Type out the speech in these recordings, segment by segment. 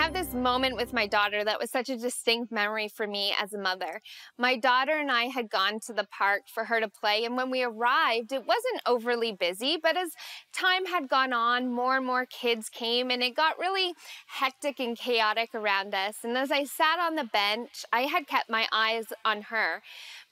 have this moment with my daughter that was such a distinct memory for me as a mother. My daughter and I had gone to the park for her to play, and when we arrived, it wasn't overly busy, but as time had gone on, more and more kids came, and it got really hectic and chaotic around us. And as I sat on the bench, I had kept my eyes on her.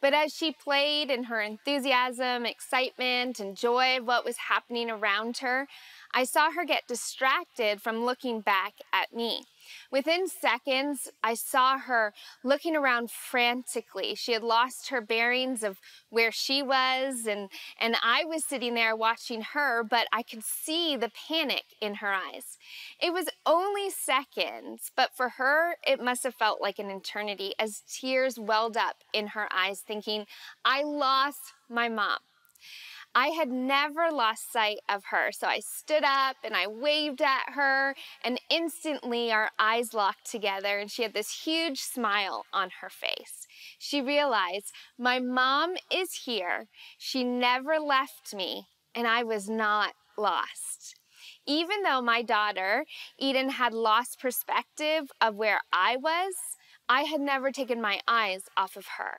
But as she played and her enthusiasm, excitement, and joy of what was happening around her, I saw her get distracted from looking back at me. Within seconds, I saw her looking around frantically. She had lost her bearings of where she was, and I was sitting there watching her, but I could see the panic in her eyes. It was only seconds, but for her, it must have felt like an eternity as tears welled up in her eyes, thinking, I lost my mom. I had never lost sight of her, so I stood up and I waved at her, and instantly our eyes locked together and she had this huge smile on her face. She realized, my mom is here, she never left me, and I was not lost. Even though my daughter, Eden, had lost perspective of where I was, I had never taken my eyes off of her.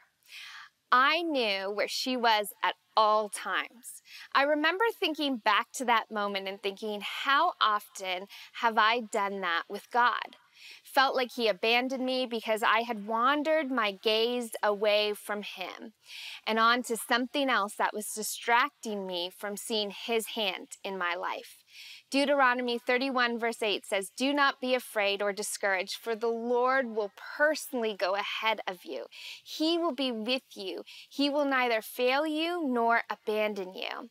I knew where she was at all times. I remember thinking back to that moment and thinking, how often have I done that with God? Felt like he abandoned me because I had wandered my gaze away from him and on to something else that was distracting me from seeing his hand in my life. Deuteronomy 31 verse 8 says, do not be afraid or discouraged, for the Lord will personally go ahead of you. He will be with you. He will neither fail you nor abandon you.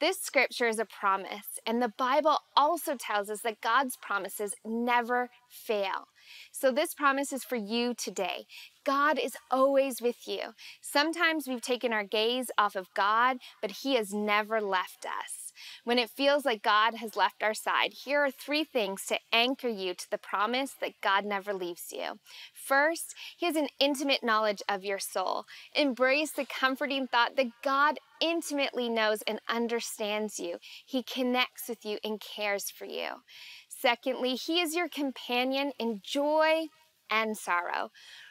This scripture is a promise, and the Bible also tells us that God's promises never fail. So this promise is for you today. God is always with you. Sometimes we've taken our gaze off of God, but he has never left us. When it feels like God has left our side, here are three things to anchor you to the promise that God never leaves you. First, he has an intimate knowledge of your soul. Embrace the comforting thought that God intimately knows and understands you. He connects with you and cares for you. Secondly, he is your companion in joy and sorrow.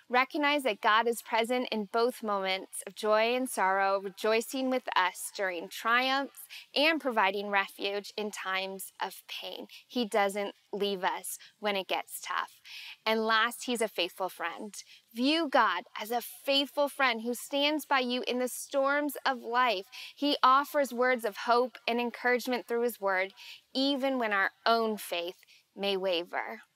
Recognize that God is present in both moments of joy and sorrow, rejoicing with us during triumphs and providing refuge in times of pain. He doesn't leave us when it gets tough. And last, he's a faithful friend. View God as a faithful friend who stands by you in the storms of life. He offers words of hope and encouragement through his word, even when our own faith may waver.